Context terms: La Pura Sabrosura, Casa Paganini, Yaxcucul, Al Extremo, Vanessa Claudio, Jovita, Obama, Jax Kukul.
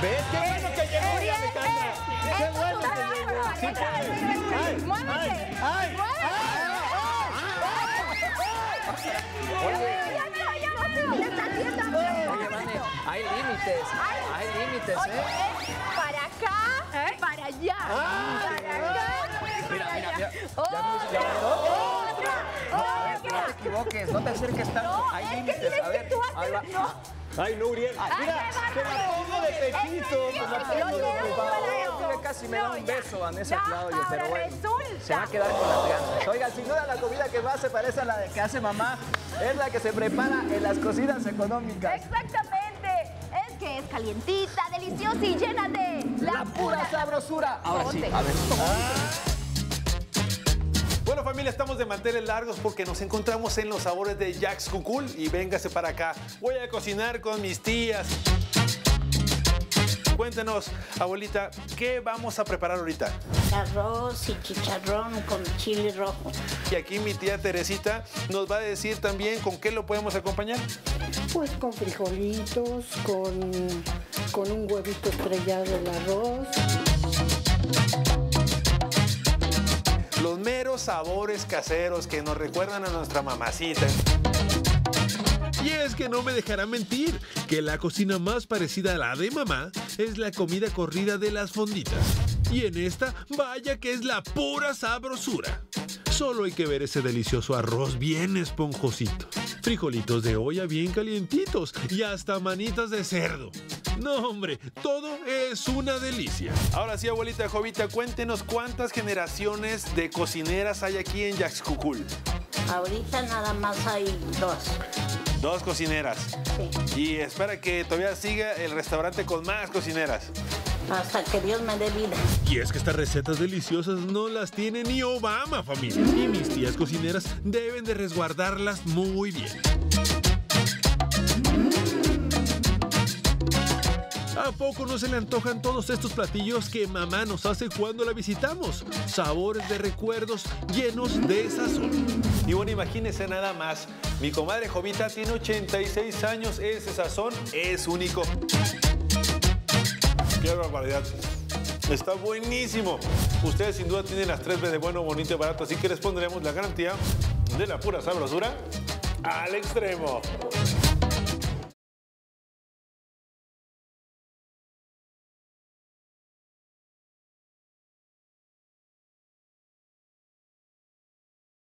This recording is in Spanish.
¿Ves? ¡Qué bueno que llegó hoy, Alejandra! ¡Qué bueno que llegó! ¡Sí puedes! ¡Muévete! ¡Ay! Hay límites, ¿eh? Para acá, para allá. Mira. No te equivoques, no te acerques tanto. Hay límites. A ver, ahí va. Ay, no, Uriel. Mira, te la pongo de pechito. Casi me da un beso, Vanessa Claudio, pero bueno, se va a quedar con las ganas. Oigan, sin duda la comida que más se parece a la que hace mamá es la que se prepara en las cocinas económicas. Exactamente. Es que es calientita, deliciosa y llena de la pura sabrosura. Ahora sí, a ver. Bueno, familia, estamos de manteles largos porque nos encontramos en los sabores de Jax Kukul y véngase para acá. Voy a cocinar con mis tías. Cuéntenos, abuelita, ¿qué vamos a preparar ahorita? Arroz y chicharrón con chile rojo. Y aquí mi tía Teresita nos va a decir también con qué lo podemos acompañar. Pues con frijolitos, con un huevito estrellado del arroz. Los meros sabores caseros que nos recuerdan a nuestra mamacita. Y es que no me dejará mentir que la cocina más parecida a la de mamá es la comida corrida de las fonditas. Y en esta, vaya que es la pura sabrosura. Solo hay que ver ese delicioso arroz bien esponjosito, frijolitos de olla bien calientitos y hasta manitas de cerdo. No, hombre, todo es una delicia. Ahora sí, abuelita Jovita, cuéntenos cuántas generaciones de cocineras hay aquí en Yaxcucul. Ahorita nada más hay dos. Dos cocineras. Sí. Y espera que todavía siga el restaurante con más cocineras. Hasta que Dios me dé vida. Y es que estas recetas deliciosas no las tiene ni Obama, familia. Y mis tías cocineras deben de resguardarlas muy bien. ¿A poco no se le antojan todos estos platillos que mamá nos hace cuando la visitamos? Sabores de recuerdos llenos de sazón. Y bueno, imagínense nada más. Mi comadre Jovita tiene 86 años. Ese sazón es único. ¡Qué barbaridad! Está buenísimo. Ustedes sin duda tienen las 3B de bueno, bonito y barato. Así que les pondremos la garantía de la pura sabrosura al extremo.